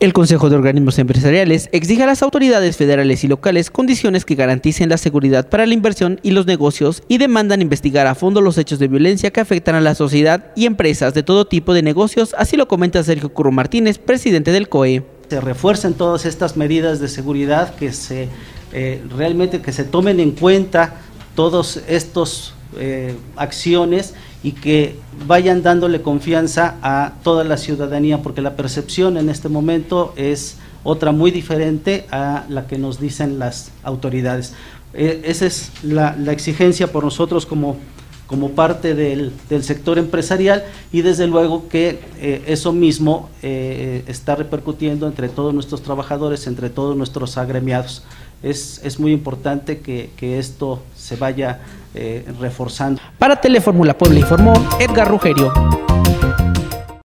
El Consejo de Organismos Empresariales exige a las autoridades federales y locales condiciones que garanticen la seguridad para la inversión y los negocios y demandan investigar a fondo los hechos de violencia que afectan a la sociedad y empresas de todo tipo de negocios, así lo comenta Sergio Curro Martínez, presidente del COE. Se refuercen todas estas medidas de seguridad, que se realmente que se tomen en cuenta todos estos acciones y que vayan dándole confianza a toda la ciudadanía, porque la percepción en este momento es otra muy diferente a la que nos dicen las autoridades. Esa es la exigencia por nosotros como parte del sector empresarial, y desde luego que eso mismo está repercutiendo entre todos nuestros trabajadores, entre todos nuestros agremiados. Es muy importante que esto se vaya reforzando. Para Telefórmula Puebla informó Edgar Rugerio.